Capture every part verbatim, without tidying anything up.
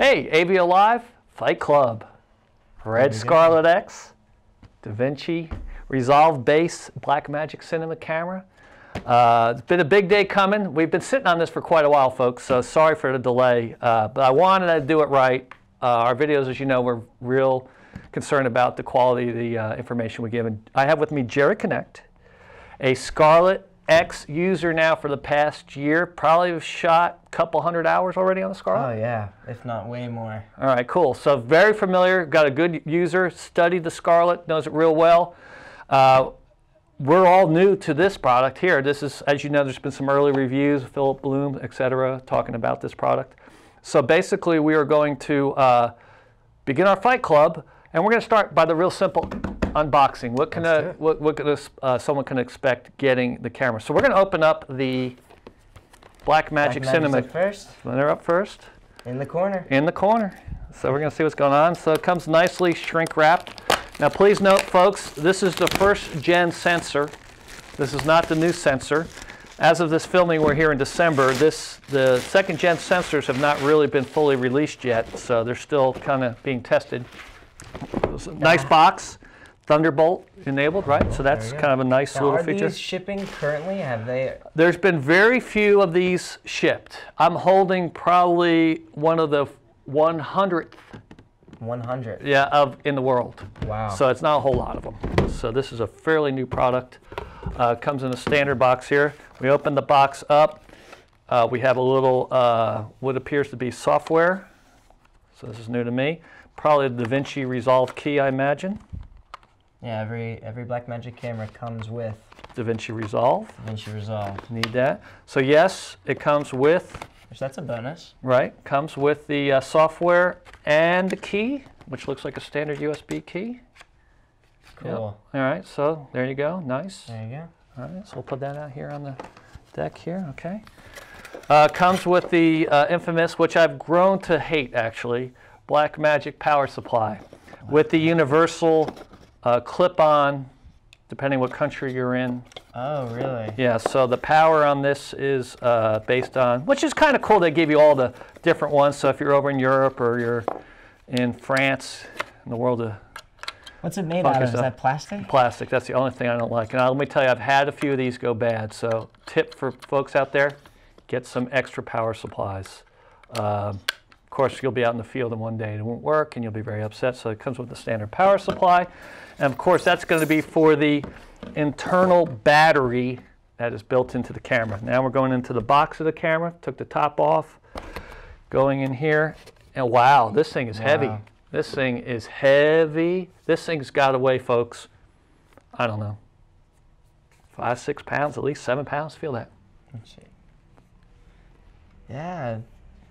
Hey, A V Live, Fight Club, Red Scarlet X, DaVinci Resolve Base Black Magic Cinema Camera. Uh, it's been a big day coming. We've been sitting on this for quite a while, folks, so sorry for the delay, uh, but I wanted to do it right. Uh, our videos, as you know, we're real concerned about the quality of the uh, information we give. And I have with me Jerry Connect, a Scarlet X user now for the past year. Probably have shot a couple hundred hours already on the Scarlet. Oh yeah, if not way more. All right, cool. So very familiar, got a good user, studied the Scarlet, knows it real well. Uh, We're all new to this product here. This is, as you know, there's been some early reviews, Philip Bloom, et cetera, talking about this product. So basically, we are going to uh, begin our Fight Club, and we're going to start by the real simple unboxing. What can a, what, what can a, uh, someone can expect getting the camera? So we're going to open up the Black Magic Cinema. First. They're up first. In the corner. In the corner. So we're going to see what's going on. So it comes nicely shrink wrapped. Now please note, folks, this is the first gen sensor. This is not the new sensor. As of this filming, we're here in December. This, the second gen sensors have not really been fully released yet, so they're still kind of being tested. Nice box, Thunderbolt enabled, right? So that's kind of a nice now, little feature. Are these shipping currently? Have they? There's been very few of these shipped. I'm holding probably one of the one hundredth. one hundred. Yeah, of in the world. Wow. So it's not a whole lot of them. So this is a fairly new product. Uh, comes in a standard box here. We open the box up. Uh, we have a little uh, what appears to be software. So this is new to me. Probably the DaVinci Resolve key, I imagine. Yeah, every every Blackmagic camera comes with DaVinci Resolve. DaVinci Resolve. Need that. So yes, it comes with. Which that's a bonus. Right. Comes with the uh, software and the key, which looks like a standard U S B key. Cool. Yep. All right. So there you go. Nice. There you go. All right. So we'll put that out here on the deck here. Okay. Uh, comes with the uh, infamous, which I've grown to hate actually, Blackmagic power supply with the universal uh, clip-on, depending what country you're in. Oh, really? Yeah, so the power on this is uh, based on, which is kind of cool. They give you all the different ones. So if you're over in Europe or you're in France, in the world of... What's it made out of? Is that plastic? Plastic. That's the only thing I don't like. And I'll, let me tell you, I've had a few of these go bad. So tip for folks out there, get some extra power supplies. Uh, of course, you'll be out in the field and one day and it won't work and you'll be very upset. So it comes with the standard power supply. And of course, that's going to be for the internal battery that is built into the camera. Now we're going into the box of the camera, took the top off, going in here, and wow, this thing is wow. heavy. This thing is heavy. This thing's got to weigh, folks, I don't know, five, six pounds, at least seven pounds. Feel that. Let's see. Yeah.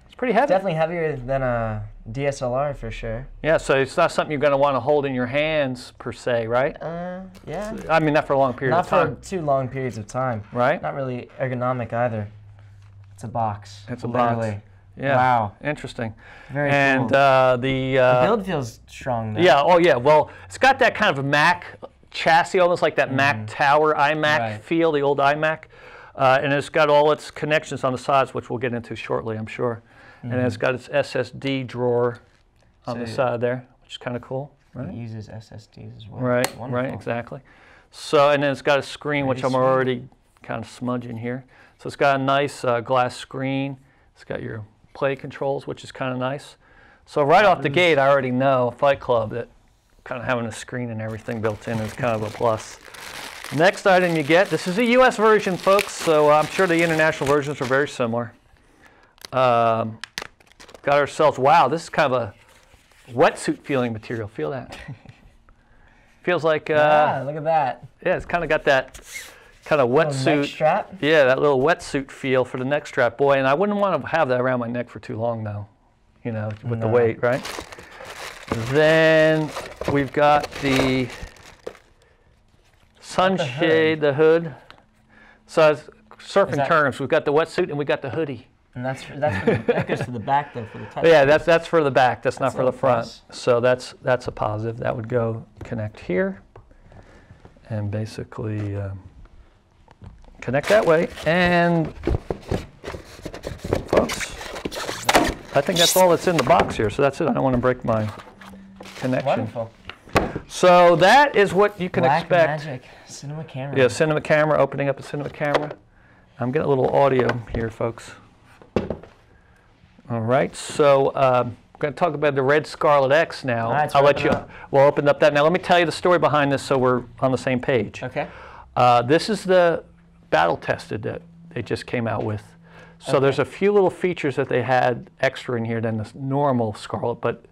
It's pretty heavy. Definitely heavier than a D S L R for sure. Yeah, so it's not something you're going to want to hold in your hands per se, right? Uh, yeah. So, I mean, not for a long period not of time. Not for too long periods of time. Right. Not really ergonomic either. It's a box. It's a literally. box. Yeah. Wow. Interesting. Very and, cool. And uh, the, uh, the build feels strong though. Yeah. Oh yeah. Well, it's got that kind of Mac chassis, almost like that mm. Mac Tower iMac right. feel, the old iMac, uh, and it's got all its connections on the sides, which we'll get into shortly, I'm sure. Mm-hmm. And it's got its S S D drawer on so the side there, which is kind of cool. Right? It uses S S Ds as well. Right, right, exactly. So, and then it's got a screen, Pretty which I'm smooth. already kind of smudging here. So it's got a nice uh, glass screen. It's got your play controls, which is kind of nice. So right off the gate, I already know Fight Club that kind of having a screen and everything built in is kind of a plus. Next item you get, this is a U S version, folks, so I'm sure the international versions are very similar. Um, Got ourselves, wow, this is kind of a wetsuit feeling material. Feel that. Feels like. Uh, yeah, look at that. Yeah, it's kind of got that kind of wetsuit. strap. Yeah, that little wetsuit feel for the neck strap. Boy, and I wouldn't want to have that around my neck for too long, though, you know, with no. the weight, right? Then we've got the sunshade, the hood. The hood. So, surfing that... terms, we've got the wetsuit and we've got the hoodie. And that's for, that's for the, that goes to the back though for the touch. Yeah, that's that's for the back. That's, that's not for the front. Nice. So that's that's a positive. That would go connect here, and basically um, connect that way. And folks, I think that's all that's in the box here, so that's it. I don't want to break my connection. Wonderful. So that is what you can Black expect. Black Magic Cinema Camera. Yeah, Cinema Camera, opening up a Cinema Camera. I'm getting a little audio here, folks. All right, so uh, we're going to talk about the Red Scarlet X now. Right, I'll let you, up. we'll open up that. Now let me tell you the story behind this so we're on the same page. Okay. Uh, this is the battle tested that they just came out with. So okay. there's a few little features that they had extra in here than the normal Scarlet, but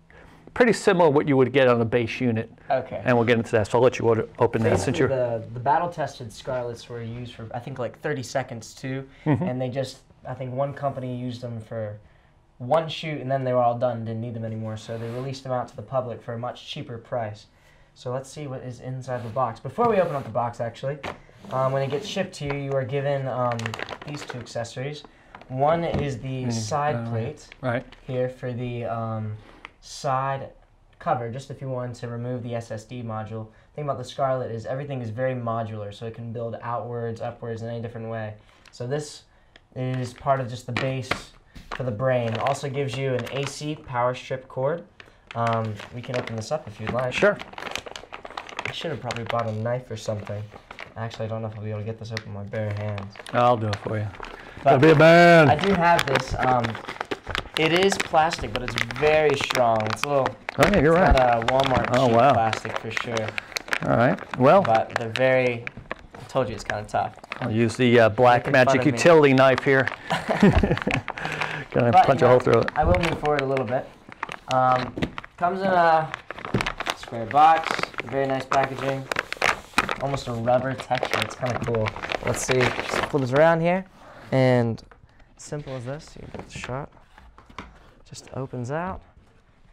pretty similar to what you would get on a base unit. Okay. And we'll get into that. So I'll let you order, open Basically that. Since you're the, the battle-tested Scarlets were used for, I think, like thirty seconds too. Mm-hmm. And they just, I think one company used them for one shoot, and then they were all done, didn't need them anymore. So they released them out to the public for a much cheaper price. So let's see what is inside the box. Before we open up the box, actually, um, when it gets shipped to you, you are given um, these two accessories. One is the mm-hmm. side uh, plate right. here for the... Um, side cover, just if you want to remove the S S D module. The thing about the Scarlet is everything is very modular, so it can build outwards, upwards, in any different way. So this is part of just the base for the brain. It also gives you an A C power strip cord. Um, we can open this up if you'd like. Sure. I should have probably bought a knife or something. Actually, I don't know if I'll be able to get this open with my bare hands. I'll do it for you. That'll be a man. I do have this. Um, It is plastic, but it's very strong. It's a little, oh, yeah, you're it's right. not a Walmart oh, cheap wow. plastic for sure. All right, well. But they're very, I told you it's kind of tough. I'll use the uh, Black Magic utility knife here. Gonna but, punch you know, a hole through it. I will move forward a little bit. Um, comes in a square box, very nice packaging. Almost a rubber texture, it's kind of cool. Let's see, just flip this around here. And simple as this, you get the shot. Just opens out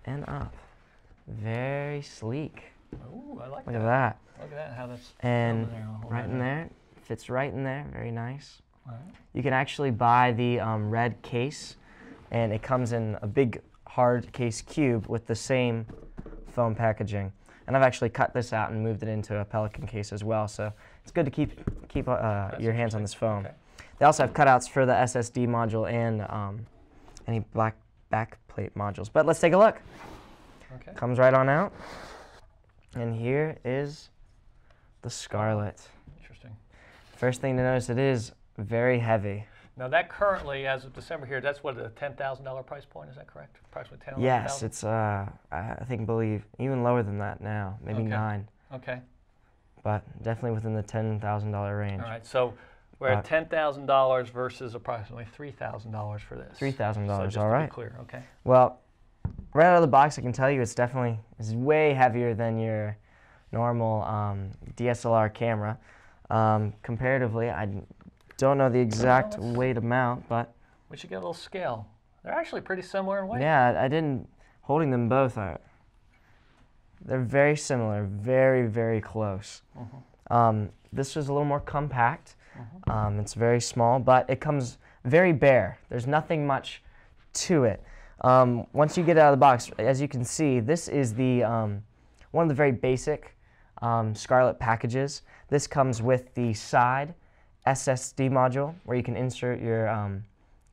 and up. Very sleek. Ooh, I like Look that. Look at that. Look at that, how that's... And right in there, fits right in there, very nice. Right. You can actually buy the um, red case, and it comes in a big hard case cube with the same foam packaging. And I've actually cut this out and moved it into a Pelican case as well, so it's good to keep, keep uh, your hands on this foam. Okay. They also have cutouts for the S S D module and um, any black backplate modules, but let's take a look. Okay. Comes right on out, and here is the Scarlet. Interesting. First thing to notice, it is very heavy. Now that currently, as of December here, that's what a ten thousand dollar price point. Is that correct? Approximately ten. Yes, eleven thousand? It's. Uh, I think believe even lower than that now, maybe okay. nine. Okay. But definitely within the ten thousand dollar range. All right. So. We're at ten thousand dollars versus approximately three thousand dollars for this. three thousand dollars, all right. So just to be clear, okay. Well, right out of the box, I can tell you it's definitely it's way heavier than your normal um, D S L R camera. Um, comparatively, I don't know the exact well, weight amount, but... We should get a little scale. They're actually pretty similar in weight. Yeah, I didn't... Holding them both are... They're very similar, very, very close. Mm-hmm. um, this is a little more compact. Mm-hmm. um, it's very small, but it comes very bare. There's nothing much to it. Um, once you get out of the box, as you can see, this is the um, one of the very basic um, Scarlet packages. This comes with the side S S D module where you can insert your um,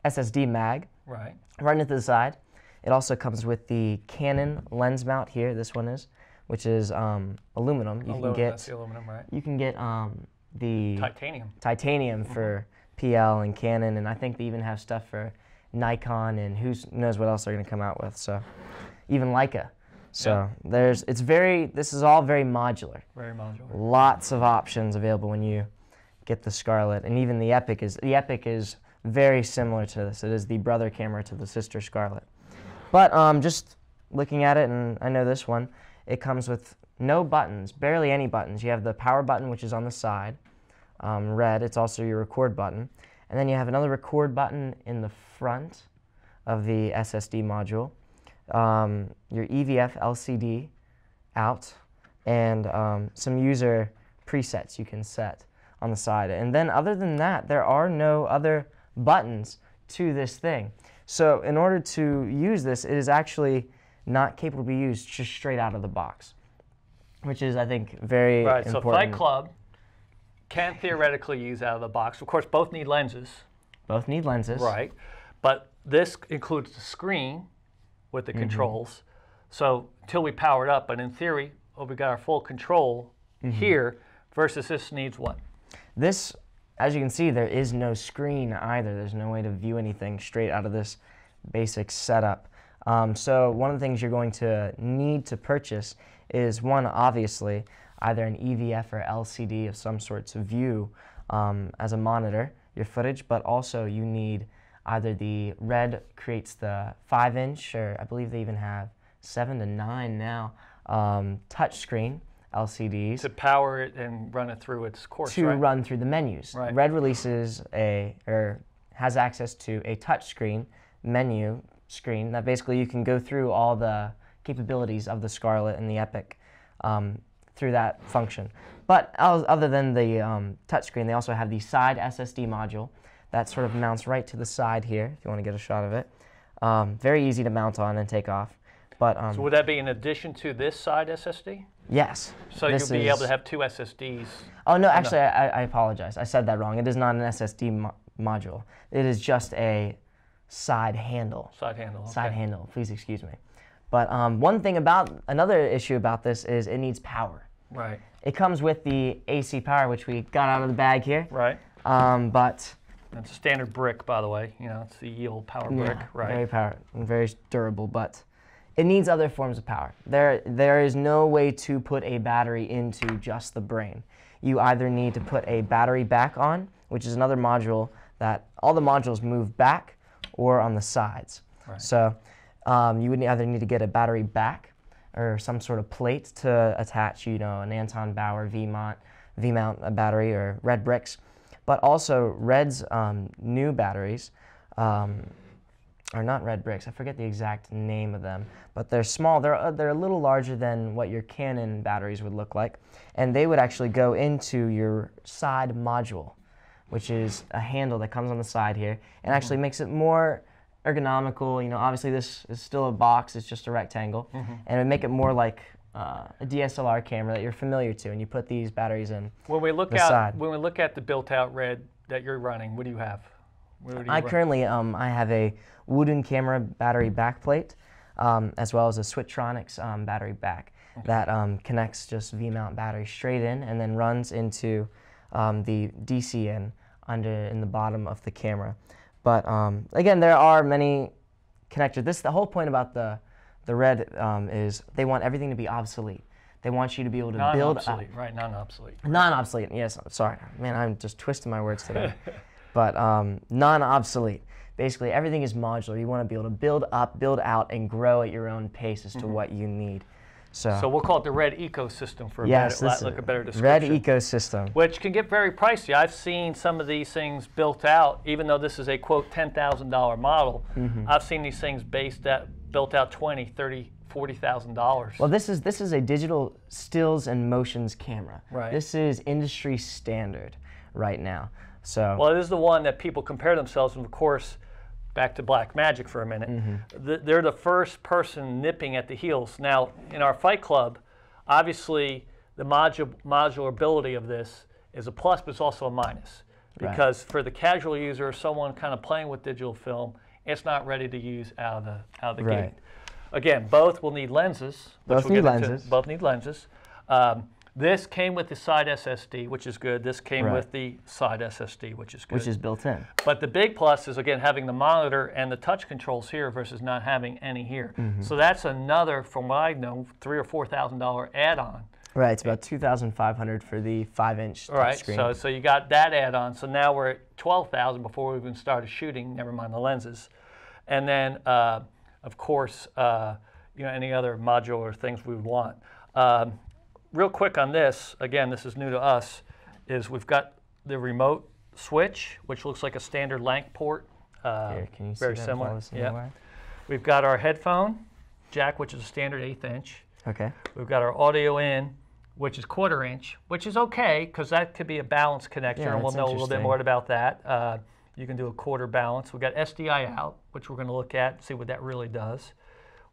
S S D mag right, right into the side. It also comes with the Canon lens mount here, this one is, which is um, aluminum. You aluminum, can get, that's the aluminum, right? You can get... Um, the titanium titanium for P L and Canon, and I think they even have stuff for Nikon and who knows what else they're going to come out with, so even Leica. So yeah. there's it's very this is all very modular. Very modular. Lots of options available when you get the Scarlet, and even the Epic is the Epic is very similar to this. It is the brother camera to the sister Scarlet. But um just looking at it, and I know this one, it comes with no buttons, barely any buttons. You have the power button, which is on the side, um, red. It's also your record button. And then you have another record button in the front of the S S D module, um, your E V F L C D out, and um, some user presets you can set on the side. And then other than that, there are no other buttons to this thing. So in order to use this, it is actually not capable to be used just straight out of the box. Which is, I think, very right, important. Right, so Fight Club can theoretically use out of the box. Of course, both need lenses. Both need lenses. Right, but This includes the screen with the mm-hmm. controls. So until we power it up, but in theory, oh, we got our full control mm-hmm. here versus this needs what? This, as you can see, there is no screen either. There's no way to view anything straight out of this basic setup. Um, so one of the things you're going to need to purchase is one, obviously, either an E V F or L C D of some sort to view um, as a monitor your footage, but also you need either the Red creates the five inch, or I believe they even have seven to nine now, um, touchscreen L C Ds. To power it and run it through its course, To right? run through the menus. Right. Red releases a, or has access to a touchscreen menu screen that basically you can go through all the capabilities of the Scarlet and the Epic um, through that function. But other than the um, touchscreen, they also have the side S S D module that sort of mounts right to the side here, if you want to get a shot of it. Um, very easy to mount on and take off. But, um, so would that be in addition to this side S S D? Yes. So you'll be is... able to have two S S Ds? Oh, no, actually, no. I, I apologize. I said that wrong. It is not an S S D mo module. It is just a side handle. Side handle. Okay. Side handle. Please excuse me. But um, one thing about, another issue about this is it needs power. Right. It comes with the A C power, which we got out of the bag here. Right. Um, but... It's a standard brick, by the way. You know, it's the ye olde power brick, yeah, right? Very power, very durable, but it needs other forms of power. There, there is no way to put a battery into just the brain. You either need to put a battery back on, which is another module that all the modules move back, or on the sides. Right. So um, you would either need to get a battery back or some sort of plate to attach, you know, an Anton Bauer V-mount, V-mount a battery or Red bricks. But also, Red's um, new batteries um, are not Red bricks. I forget the exact name of them, but they're small. They're, uh, they're a little larger than what your Canon batteries would look like, and they would actually go into your side module, which is a handle that comes on the side here, and actually makes it more ergonomical. You know, obviously this is still a box. It's just a rectangle, mm-hmm. and it would make it more like Uh, a D S L R camera that you're familiar to, and you put these batteries in. When we look out, side. when we look at the built-out Red that you're running, what do you have? What do you I run? currently, um, I have a Wooden camera battery backplate, um, as well as a Switronix um, battery back okay. that um, connects just V-mount battery straight in, and then runs into um, the D C in under in the bottom of the camera. But um, again, there are many connectors. This the whole point about the The Red um, is they want everything to be obsolete. They want you to be able to non build obsolete, up. right? Non-obsolete. Non-obsolete. Yes. I'm sorry, man. I'm just twisting my words today. but um, non-obsolete. Basically, everything is modular. You want to be able to build up, build out, and grow at your own pace as to mm-hmm. what you need. So, so we'll call it the Red ecosystem for a yes, better, this look a better description. Red ecosystem, which can get very pricey. I've seen some of these things built out, even though this is a quote ten thousand dollar model. Mm-hmm. I've seen these things based at built out twenty, thirty, forty thousand dollars. Well, this is this is a digital stills and motions camera. Right. This is industry standard right now. So well, it is the one that people compare themselves, and of course, back to Black Magic for a minute. Mm-hmm. the, they're the first person nipping at the heels. Now, in our Fight Club, obviously the modu modularity of this is a plus, but it's also a minus because right. for the casual user, someone kind of playing with digital film. It's not ready to use out of the, out of the right. gate. Again, both will need lenses. Both we'll need lenses. Into. Both need lenses. Um, this came with the side S S D, which is good. This came right. with the side S S D, which is good. Which is built in. But the big plus is, again, having the monitor and the touch controls here versus not having any here. Mm-hmm. So that's another, from what I know, three thousand or four thousand dollar add-on. Right, it's about two thousand five hundred dollars for the five inch touchscreen. Right, so, so you got that add-on. So now we're at twelve thousand dollars before we even started shooting, never mind the lenses. And then, uh, of course, uh, you know, any other modular things we would want. Um, real quick on this, again, this is new to us, is we've got the remote switch, which looks like a standard LANC port. Uh, Here, can you very see that similar. Yeah. We've got our headphone jack, which is a standard eighth inch. Okay. We've got our audio in, which is quarter inch, which is okay because that could be a balance connector, yeah, and we'll know a little bit more about that. Uh, you can do a quarter balance. We've got S D I out, which we're going to look at and see what that really does.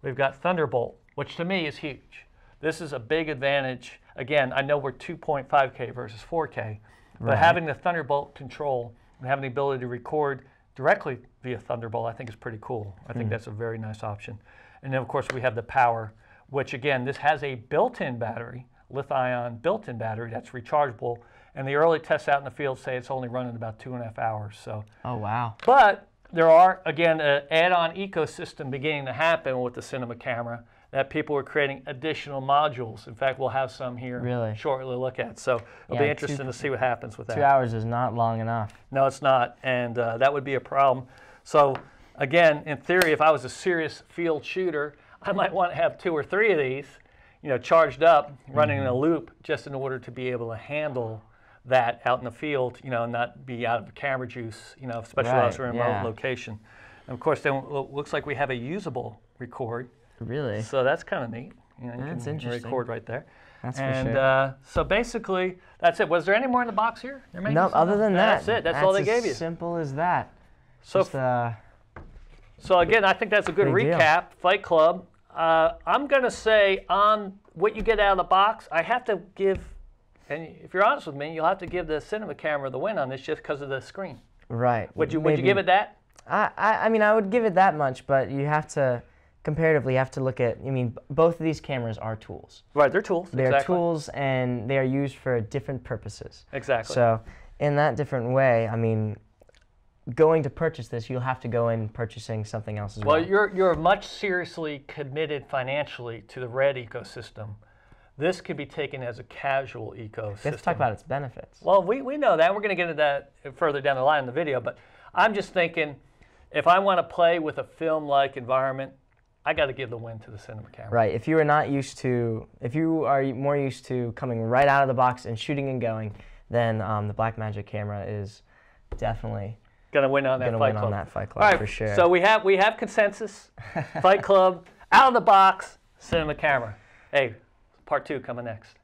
We've got Thunderbolt, which to me is huge. This is a big advantage. Again, I know we're two point five K versus four K, but right. having the Thunderbolt control and having the ability to record directly via Thunderbolt, I think is pretty cool. I think mm. that's a very nice option. And then, of course, we have the power, which, again, this has a built-in battery, lithium-ion built-in battery that's rechargeable. And the early tests out in the field say it's only running about two and a half hours. So. Oh, wow. But there are, again, an add-on ecosystem beginning to happen with the cinema camera that people are creating additional modules. In fact, we'll have some here really? shortly to look at. So it'll yeah, be interesting two, to see what happens with that. Two hours is not long enough. No, it's not. And uh, that would be a problem. So, again, in theory, if I was a serious field shooter, I might want to have two or three of these, you know, charged up, running mm-hmm. in a loop, just in order to be able to handle that out in the field, you know, and not be out of camera juice, you know, especially right, if we're in a remote location. And of course, then it looks like we have a usable record. Really? So that's kind of neat. You know, you that's can interesting. Record right there. That's and, for sure. And uh, so basically, that's it. Was there any more in the box here? There may no, other than no, that. That's it. That's, that's all they gave you. As simple as that. So, Just, uh, so again, I think that's a good recap. Deal. Fight Club. Uh, I'm going to say on what you get out of the box, I have to give, and if you're honest with me, you'll have to give the cinema camera the win on this just because of the screen. Right. Would you, would you give it that? I, I mean, I would give it that much, but you have to comparatively have to look at, I mean, both of these cameras are tools. Right, they're tools. They're exactly. tools, and they are used for different purposes. Exactly. So in that different way, I mean, going to purchase this, you'll have to go in purchasing something else as well. Well, you're, you're much seriously committed financially to the Red ecosystem. This could be taken as a casual ecosystem. Let's talk about its benefits. Well, we, we know that. We're going to get into that further down the line in the video, but I'm just thinking if I want to play with a film-like environment, I got to give the win to the cinema camera. Right. If you are not used to, if you are more used to coming right out of the box and shooting and going, then um, the Black Magic camera is definitely going to win on that Fight Club. On that Fight Club All right. for sure. So we have we have consensus. Fight Club out of the box, cinema camera. Hey, part two coming next.